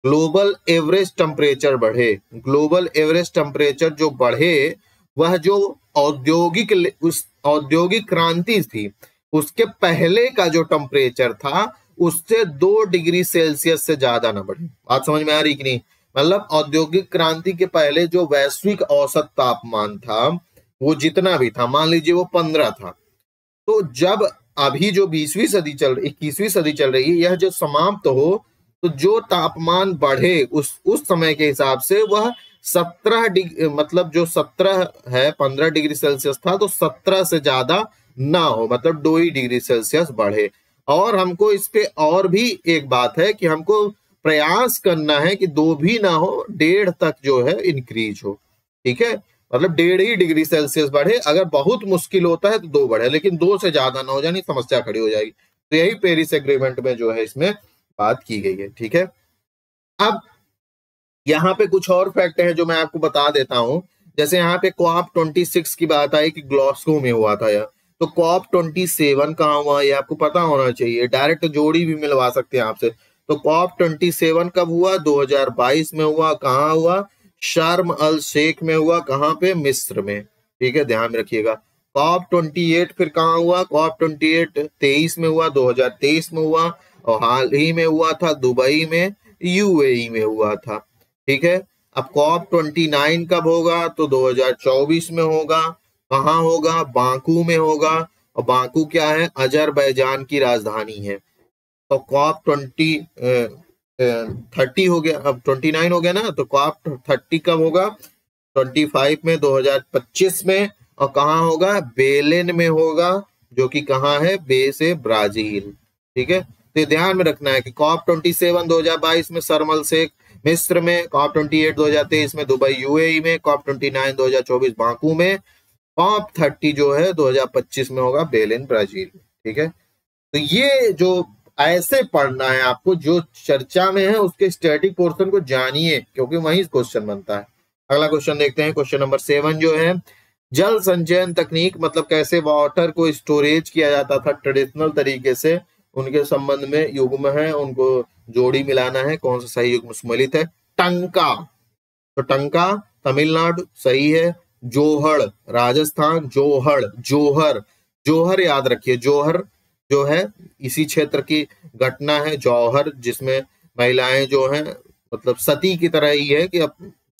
ग्लोबल एवरेज टेम्परेचर बढ़े, ग्लोबल एवरेज टेम्परेचर जो बढ़े वह जो औद्योगिक उस औद्योगिक क्रांति थी उसके पहले का जो टेम्परेचर था उससे दो डिग्री सेल्सियस से ज्यादा ना बढ़े। बात समझ में आ रही कि नहीं? मतलब औद्योगिक क्रांति के पहले जो वैश्विक औसत तापमान था वो जितना भी था, मान लीजिए वो पंद्रह था, तो जब अभी जो बीसवीं सदी चल रही, इक्कीसवीं सदी चल रही है, यह जो समाप्त हो तो जो तापमान बढ़े उस उस समय के हिसाब से वह सत्रह डिग्री, मतलब जो सत्रह है, पंद्रह डिग्री सेल्सियस था तो सत्रह से ज्यादा ना हो, मतलब दो ही डिग्री सेल्सियस बढ़े। और हमको इस पे और भी एक बात है कि हमको प्रयास करना है कि दो भी ना हो, डेढ़ तक जो है इंक्रीज हो। ठीक है, मतलब डेढ़ ही डिग्री सेल्सियस बढ़े, अगर बहुत मुश्किल होता है तो दो बढ़े, लेकिन दो से ज्यादा ना हो जाए, समस्या खड़ी हो जाएगी। तो यही पेरिस एग्रीमेंट में जो है इसमें बात की गई है। ठीक है, अब यहाँ पे कुछ और फैक्ट है जो मैं आपको बता देता हूँ। जैसे यहाँ पे कॉप छब्बीस की बात आई कि ग्लासगो में हुआ था यह, तो कॉप सत्ताईस कहाँ हुआ ये आपको पता होना चाहिए, डायरेक्ट जोड़ी भी मिलवा सकते हैं आपसे। तो कॉप सत्ताईस कब हुआ? दो हज़ार बाईस में हुआ। कहाँ हुआ? शर्म अल शेख में हुआ। कहाँ पे? मिस्र में। ठीक है, ध्यान रखिएगा। कॉप अट्ठाईस फिर कहाँ हुआ? कॉप अट्ठाईस तेईस में हुआ, दो हज़ार तेईस में हुआ, और हाल ही में हुआ था दुबई में, यूएई में हुआ था। ठीक है, अब कॉप उनतीस कब होगा? तो दो हज़ार चौबीस में होगा। कहाँ होगा? बांकू में होगा, और बांकू क्या है? अजरबैजान की राजधानी है। तो कॉप बीस तीस हो गया, अब उनतीस हो गया ना, तो कॉप तीस कब होगा? पच्चीस में, दो हज़ार पच्चीस में, और कहाँ होगा? बेलिन में होगा, जो कि कहाँ है? बे से ब्राजील। ठीक है, तो ध्यान में रखना है कि कॉप सत्ताईस दो हज़ार बाईस में शर्मल शेख मिस्र में, कॉप अट्ठाईस दो हज़ार तेईस में दुबई यूएई में, कॉप उनतीस दो हज़ार चौबीस बाकू में, कॉप तीस जो है दो हज़ार पच्चीस में होगा बेलिन ब्राजील। ठीक है, तो ये जो ऐसे पढ़ना है आपको, जो चर्चा में है उसके स्टैटिक पोर्शन को जानिए क्योंकि वहीं क्वेश्चन बनता है। अगला क्वेश्चन देखते हैं, क्वेश्चन नंबर सेवन जो है जल संचयन तकनीक, मतलब कैसे वाटर को स्टोरेज किया जाता था ट्रेडिशनल तरीके से, उनके संबंध में युग्म है, उनको जोड़ी मिलाना है, कौन सा सही युग्म सम्मिलित है? टंका, तो टंका तमिलनाडु सही है, जोहड़ राजस्थान, जोहड़ जोहर जोहर याद रखिए, जोहर जो है इसी क्षेत्र की घटना है, जोहर, जिसमें महिलाएं जो हैं मतलब सती की तरह ही है कि अब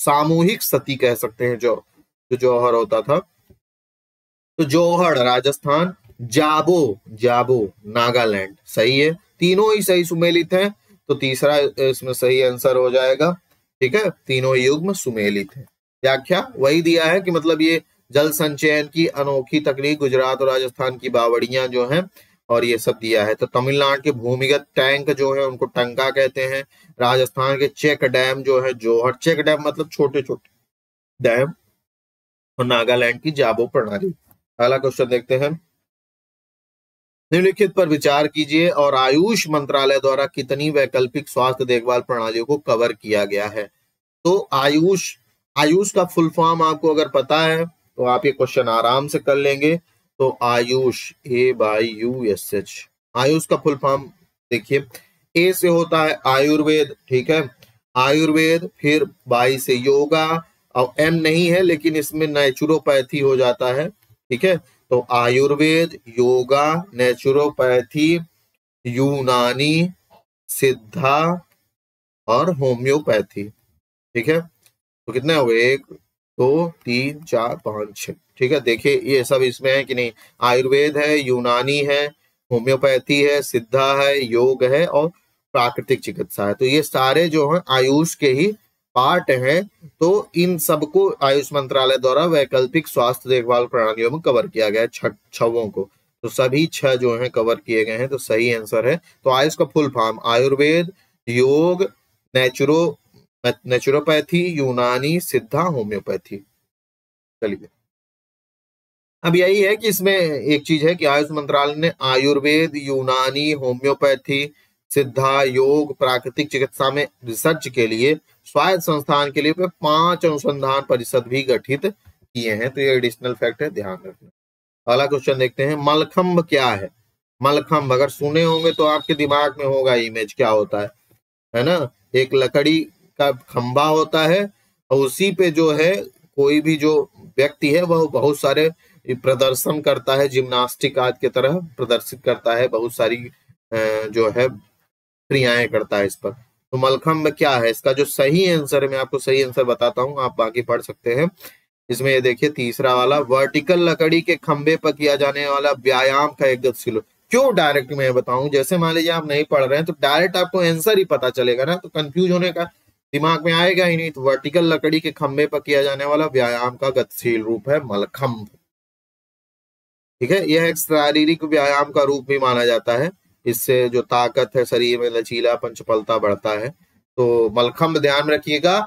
सामूहिक सती कह सकते हैं, जो जो जोहर होता था, तो जोहड़ राजस्थान, जाबो जाबो नागालैंड सही है। तीनों ही सही सुमेलित हैं, तो तीसरा इसमें सही आंसर हो जाएगा। ठीक है, तीनों युग्म सुमेलित है। व्याख्या वही दिया है कि मतलब ये जल संचयन की अनोखी तकनीक गुजरात और राजस्थान की बावड़ियां जो हैं, और ये सब दिया है। तो तमिलनाडु के भूमिगत टैंक जो है उनको टंका कहते हैं, राजस्थान के चेक डैम जो है जोहड़, चेक डैम मतलब छोटे छोटे डैम, और नागालैंड की जाबो प्रणाली। अगला क्वेश्चन देखते हैं, निम्नलिखित पर विचार कीजिए और आयुष मंत्रालय द्वारा कितनी वैकल्पिक स्वास्थ्य देखभाल प्रणालियों को कवर किया गया है। तो आयुष आयुष का फुल फॉर्म आपको अगर पता है तो आप ये क्वेश्चन आराम से कर लेंगे। तो AYUSH A Y U S H, AYUSH का फुल फॉर्म देखिए, ए से होता है आयुर्वेद, ठीक है आयुर्वेद, फिर बाई से योगा, और एम नहीं है लेकिन इसमें नेचुरोपैथी हो जाता है, ठीक है। तो आयुर्वेद, योगा, नेचुरोपैथी, यूनानी, सिद्धा और होम्योपैथी, ठीक है। तो कितने हो गए, एक दो तीन चार पाँच छः, ठीक है। देखिए ये सब इसमें है कि नहीं, आयुर्वेद है, यूनानी है, होम्योपैथी है, सिद्धा है, योग है और प्राकृतिक चिकित्सा है। तो ये सारे जो हैं आयुष के ही पार्ट हैं। तो इन सबको आयुष मंत्रालय द्वारा वैकल्पिक स्वास्थ्य देखभाल प्रणालियों में कवर किया गया है, छठ छवों को। तो सभी छह जो हैं कवर किए गए हैं। तो सही आंसर है, तो आयुष का फुल फॉर्म आयुर्वेद, योग, नेचुरो नेचुरोपैथी, यूनानी, सिद्धा, होम्योपैथी। चलिए अब यही है कि इसमें एक चीज है कि आयुष मंत्रालय ने आयुर्वेद, यूनानी, होम्योपैथी, सिद्धा, योग, प्राकृतिक चिकित्सा में रिसर्च के लिए स्वायत्त संस्थान के लिए पांच अनुसंधान परिषद भी गठित किए हैं। तो ये एडिशनल फैक्ट है, ध्यान रखना। अगला क्वेश्चन देखते हैं, मलखंभ क्या है। मलखंभ अगर सुने होंगे तो आपके दिमाग में होगा इमेज क्या होता है है ना। एक लकड़ी का खंभा होता है और उसी पे जो है कोई भी जो व्यक्ति है वह बहुत सारे प्रदर्शन करता है, जिम्नास्टिक आज के तरह प्रदर्शित करता है, बहुत सारी जो है क्रियाएं करता है इस पर। तो मलखंभ क्या है, इसका जो सही आंसर, मैं आपको सही आंसर बताता हूँ, आप बाकी पढ़ सकते हैं। इसमें ये देखिए तीसरा वाला, वर्टिकल लकड़ी के खंभे पर किया जाने वाला व्यायाम का एक गतिशील, क्यों डायरेक्ट मैं बताऊं, जैसे मान लीजिए आप नहीं पढ़ रहे हैं तो डायरेक्ट आपको आंसर ही पता चलेगा ना, तो कंफ्यूज होने का दिमाग में आएगा ही नहीं। तो वर्टिकल लकड़ी के खंभे पर किया जाने वाला व्यायाम का गतिशील रूप है मलखंभ, ठीक है। यह एक शारीरिक व्यायाम का रूप भी माना जाता है, इससे जो ताकत है, शरीर में लचीलापन, चपलता बढ़ता है। तो मलखंभ ध्यान रखिएगा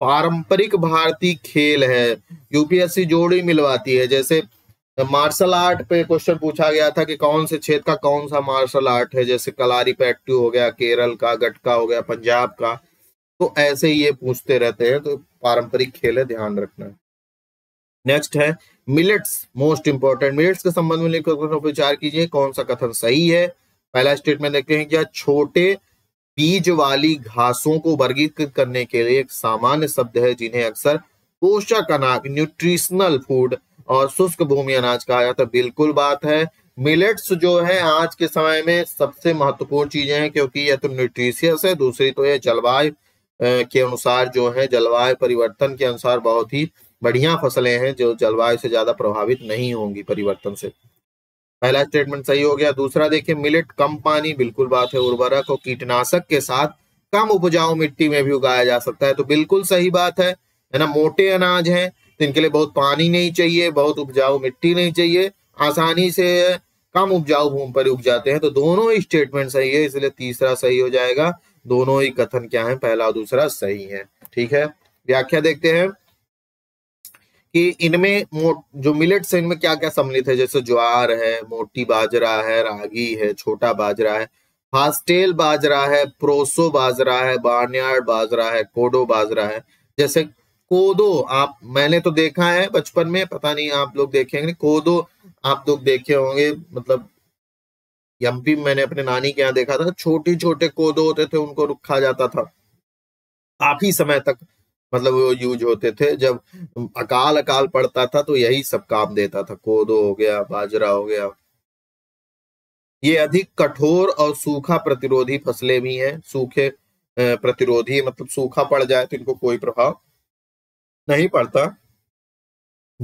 पारंपरिक भारतीय खेल है, यूपीएससी जोड़ी मिलवाती है। जैसे मार्शल आर्ट पे क्वेश्चन पूछा गया था कि कौन से क्षेत्र का कौन सा मार्शल आर्ट है, जैसे कलारी पैट्टू हो गया, केरल का गटका हो गया, पंजाब का, तो ऐसे ही ये पूछते रहते हैं। तो पारंपरिक खेल है, ध्यान रखना। नेक्स्ट है मिलेट्स, मोस्ट इंपोर्टेंट, मिलेट्स के संबंध में लिखकर विचार कीजिए कौन सा कथन सही है। पहला स्टेटमेंट देखते हैं, क्या छोटे बीज वाली घासों को वर्गीकृत करने के लिए एक सामान्य शब्द है जिन्हें अक्सर पोषक अनाज, न्यूट्रिशनल फूड और शुष्क भूमि अनाज कहा जाता है। बिल्कुल बात है, मिलेट्स जो है आज के समय में सबसे महत्वपूर्ण चीजें हैं, क्योंकि यह तो न्यूट्रिशियस है, दूसरी तो यह जलवायु के अनुसार जो है, जलवायु परिवर्तन के अनुसार बहुत ही बढ़िया फसलें हैं जो जलवायु से ज्यादा प्रभावित नहीं होंगी परिवर्तन से। पहला स्टेटमेंट सही हो गया। दूसरा देखिए, मिलेट कम पानी, बिल्कुल बात है, उर्वरक और कीटनाशक के साथ कम उपजाऊ मिट्टी में भी उगाया जा सकता है। तो बिल्कुल सही बात है है ना। मोटे अनाज हैं तो इनके लिए बहुत पानी नहीं चाहिए, बहुत उपजाऊ मिट्टी नहीं चाहिए, आसानी से कम उपजाऊ भूमि पर उग जाते हैं। तो दोनों ही स्टेटमेंट सही है, इसलिए तीसरा सही हो जाएगा। दोनों ही कथन क्या है, पहला और दूसरा सही है, ठीक है। व्याख्या देखते हैं कि इनमें जो मिलेट्स है इनमें क्या क्या सम्मिलित है, जैसे ज्वार है, मोटी बाजरा है, रागी है, छोटा बाजरा है, फास्टेल बाजरा है, प्रोसो बाजरा है, बार्नयार्ड बाजरा है, कोडो बाजरा है। जैसे कोदो, आप मैंने तो देखा है बचपन में, पता नहीं आप लोग देखेंगे, कोदो आप लोग देखे होंगे, मतलब एमपी में मैंने अपने नानी के यहाँ देखा था, छोटे छोटे कोदो होते थे, उनको रखा जाता था काफी समय तक, मतलब वो यूज होते थे। जब अकाल अकाल पड़ता था तो यही सब काम देता था, कोदो हो गया, बाजरा हो गया। ये अधिक कठोर और सूखा प्रतिरोधी फसलें भी हैं, सूखे प्रतिरोधी, मतलब सूखा पड़ जाए तो इनको कोई प्रभाव नहीं पड़ता।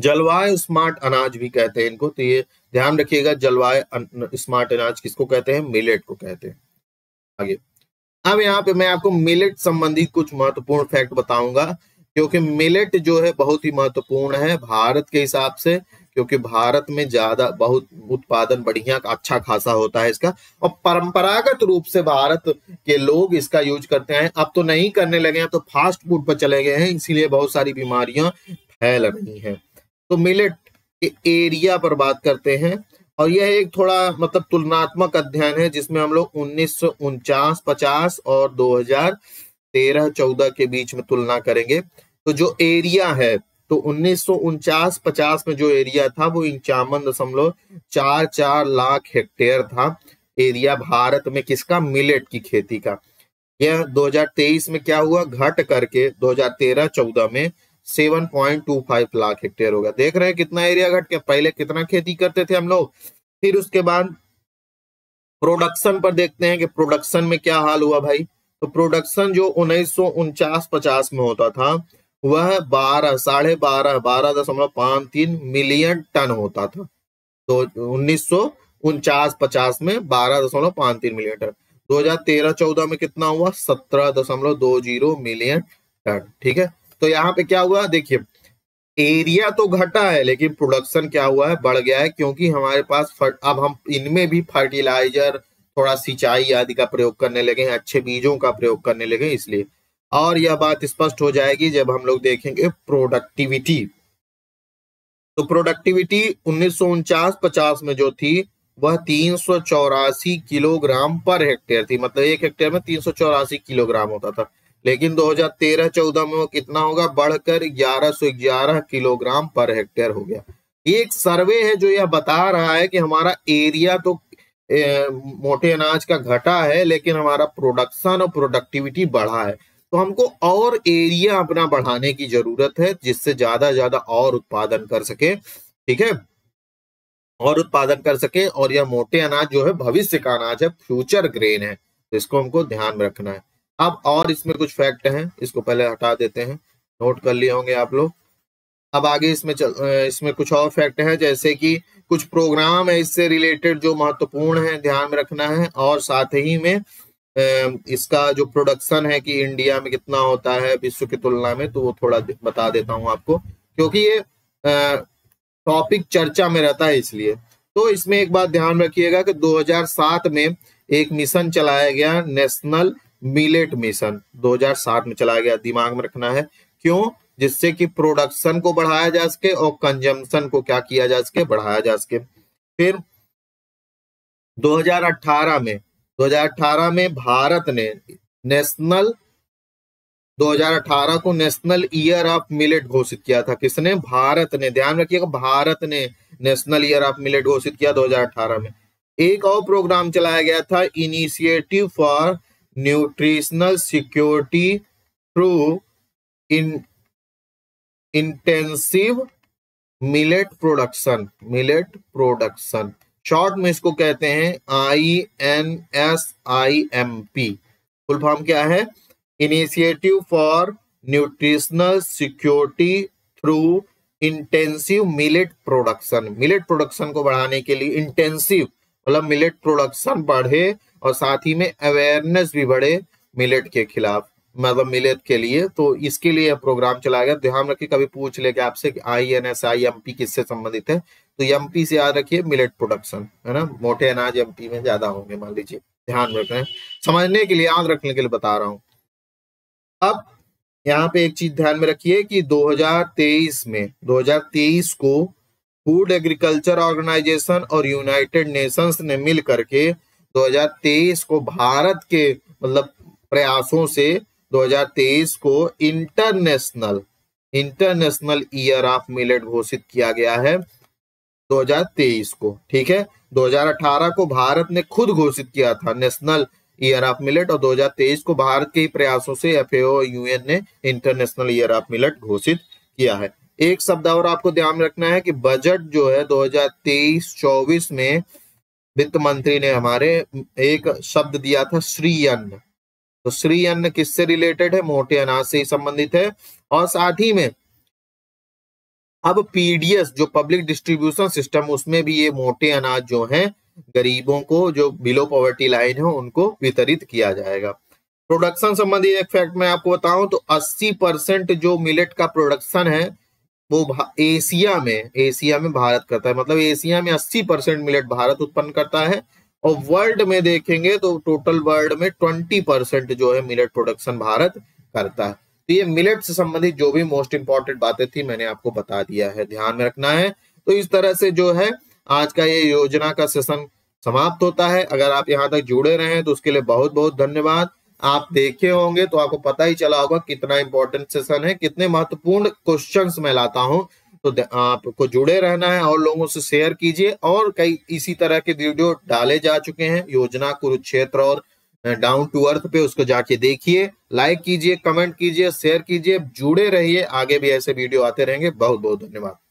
जलवायु स्मार्ट अनाज भी कहते हैं इनको, तो ये ध्यान रखिएगा, जलवायु स्मार्ट अनाज किसको कहते हैं, मिलेट को कहते हैं। आगे अब यहाँ पे मैं आपको मिलेट संबंधी कुछ महत्वपूर्ण फैक्ट बताऊंगा, क्योंकि मिलेट जो है बहुत ही महत्वपूर्ण है भारत के हिसाब से, क्योंकि भारत में ज्यादा बहुत उत्पादन बढ़िया अच्छा खासा होता है इसका, और परंपरागत रूप से भारत के लोग इसका यूज करते हैं। अब तो नहीं करने लगे हैं, तो फास्ट फूड पर चले गए हैं, इसीलिए बहुत सारी बीमारियां फैल रही हैं। तो मिलेट के एरिया पर बात करते हैं, और यह एक थोड़ा मतलब तुलनात्मक अध्ययन है जिसमें हम लोग उन्नीस सौ उनचास पचास और दो हजार तेरह चौदह के बीच में तुलना करेंगे। तो जो एरिया है तो उन्नीस सौ उनचास पचास में जो एरिया था वो इंचावन दशमलव चार चार लाख हेक्टेयर था एरिया भारत में किसका, मिलेट की खेती का। यह दो हजार तेईस में क्या हुआ, घट करके दो हजार तेरह चौदह में सात पॉइंट दो पाँच लाख हेक्टेयर होगा। देख रहे हैं कितना एरिया घट गया, पहले कितना खेती करते थे हम लोग। फिर उसके बाद प्रोडक्शन पर देखते हैं कि प्रोडक्शन में क्या हाल हुआ भाई। तो प्रोडक्शन जो उन्नीस सौ उनचास पचास में होता था वह बारह साढ़े बारह बारह दशमलव पाँच तीन मिलियन टन होता था। तो उन्नीस सौ उनचास पचास में बारह दशमलव पाँच तीन मिलियन टन, दो हजार तेरह चौदह में कितना हुआ, सत्रह दशमलव दो जीरो मिलियन टन। ठीक है, तो यहाँ पे क्या हुआ, देखिए एरिया तो घटा है लेकिन प्रोडक्शन क्या हुआ है, बढ़ गया है, क्योंकि हमारे पास अब हम इनमें भी फर्टिलाइजर थोड़ा सिंचाई आदि का प्रयोग करने लगे, अच्छे बीजों का प्रयोग करने लगे इसलिए। और यह बात स्पष्ट हो जाएगी जब हम लोग देखेंगे प्रोडक्टिविटी। तो प्रोडक्टिविटी उन्नीस सौ उनचास पचास में जो थी वह तीन सौ चौरासी किलोग्राम पर हेक्टेयर थी, मतलब एक हेक्टेयर में तीन सौ चौरासी किलोग्राम होता था। लेकिन दो हजार तेरह चौदह में वो कितना होगा, बढ़कर ग्यारह सौ ग्यारह किलोग्राम पर हेक्टेयर हो गया। ये एक सर्वे है जो यह बता रहा है कि हमारा एरिया तो ए, मोटे अनाज का घटा है लेकिन हमारा प्रोडक्शन और प्रोडक्टिविटी बढ़ा है। तो हमको और एरिया अपना बढ़ाने की जरूरत है जिससे ज्यादा ज्यादा और उत्पादन कर सके। ठीक है, और उत्पादन कर सके। और यह मोटे अनाज जो है भविष्य का अनाज है, फ्यूचर ग्रेन है, तो इसको हमको ध्यान में रखना है। अब और इसमें कुछ फैक्ट हैं, इसको पहले हटा देते हैं, नोट कर लिए होंगे आप लोग। अब आगे इसमें चल, इसमें कुछ और फैक्ट हैं जैसे कि कुछ प्रोग्राम है इससे रिलेटेड जो महत्वपूर्ण है, ध्यान में रखना है। और साथ ही में इसका जो प्रोडक्शन है कि इंडिया में कितना होता है विश्व की तुलना में, तो वो थोड़ा बता देता हूँ आपको क्योंकि ये टॉपिक चर्चा में रहता है इसलिए। तो इसमें एक बात ध्यान रखिएगा कि दो हजार सात में एक मिशन चलाया गया, नेशनल मिलेट मिशन दो हजार सात में चलाया गया, दिमाग में रखना है। क्यों, जिससे कि प्रोडक्शन को बढ़ाया जा सके और कंजम्पशन को क्या किया जा सके, बढ़ाया जा सके। फिर दो हजार अठारह में दो हजार अठारह में भारत ने नेशनल दो हजार अठारह को नेशनल ईयर ऑफ मिलेट घोषित किया था। किसने, भारत ने, ध्यान रखिएगा भारत ने नेशनल ईयर ऑफ मिलेट घोषित किया दो हजार अठारह में। एक और प्रोग्राम चलाया गया था, initiative for nutritional security through in intensive millet production, millet production short में इसको कहते हैं I N S I M P. Full form क्या है, initiative for nutritional security through intensive millet production. Millet production को बढ़ाने के लिए इंटेंसिव मतलब मिलेट प्रोडक्शन बढ़े और साथ ही में अवेयरनेस भी बढ़े मिलेट के खिलाफ, मतलब मिलेट के लिए। तो इसके लिए प्रोग्राम चलाया गया। ध्यान रखिए कभी पूछ ले आपसे I N S I M P किससे संबंधित है, तो एम पी से याद रखिए मिलेट प्रोडक्शन, है ना। मोटे अनाज एम पी में ज्यादा होंगे मान लीजिए, ध्यान रखें, समझने के लिए याद रखने के लिए बता रहा हूँ। अब यहाँ पे एक चीज ध्यान में रखिए कि दो हजार तेईस में दो हजार तेईस को फूड एग्रीकल्चर ऑर्गेनाइजेशन और यूनाइटेड नेशंस ने मिल करके दो हजार तेईस को भारत के मतलब प्रयासों से दो हजार तेईस को international international year of millet घोषित किया गया है दो हजार तेईस को। ठीक है, दो हजार अठारह को भारत ने खुद घोषित किया था नेशनल ईयर ऑफ मिलेट और दो हजार तेईस को भारत के ही प्रयासों से एफएओ यूएन ने इंटरनेशनल ईयर ऑफ मिलेट घोषित किया है। एक शब्द और आपको ध्यान रखना है कि बजट जो है दो हजार तेईस चौबीस में वित्त मंत्री ने हमारे एक शब्द दिया था, श्रीअन्न। तो श्रीअन्न किससे रिलेटेड है, मोटे अनाज से ही संबंधित है। और साथ ही में अब पीडीएस जो पब्लिक डिस्ट्रीब्यूशन सिस्टम, उसमें भी ये मोटे अनाज जो है गरीबों को जो बिलो पॉवर्टी लाइन है उनको वितरित किया जाएगा। प्रोडक्शन संबंधी एक फैक्ट मैं आपको बताऊं तो अस्सी परसेंट जो मिलेट का प्रोडक्शन है वो एशिया में एशिया में भारत करता है, मतलब एशिया में अस्सी परसेंट मिलेट भारत उत्पन्न करता है। और वर्ल्ड में देखेंगे तो टोटल वर्ल्ड में बीस परसेंट जो है मिलेट प्रोडक्शन भारत करता है। तो ये मिलेट से संबंधित जो भी मोस्ट इंपॉर्टेंट बातें थी मैंने आपको बता दिया है, ध्यान में रखना है। तो इस तरह से जो है आज का ये योजना का सेशन समाप्त होता है। अगर आप यहाँ तक जुड़े रहे हैं तो उसके लिए बहुत बहुत धन्यवाद। आप देखे होंगे तो आपको पता ही चला होगा कितना इंपॉर्टेंट सेशन है, कितने महत्वपूर्ण क्वेश्चंस मैं लाता हूँ। तो आपको जुड़े रहना है और लोगों से शेयर कीजिए, और कई इसी तरह के वीडियो डाले जा चुके हैं योजना कुरुक्षेत्र और डाउन टू अर्थ पे, उसको जाके देखिए, लाइक कीजिए, कमेंट कीजिए, शेयर कीजिए, जुड़े रहिए, आगे भी ऐसे वीडियो आते रहेंगे। बहुत बहुत धन्यवाद।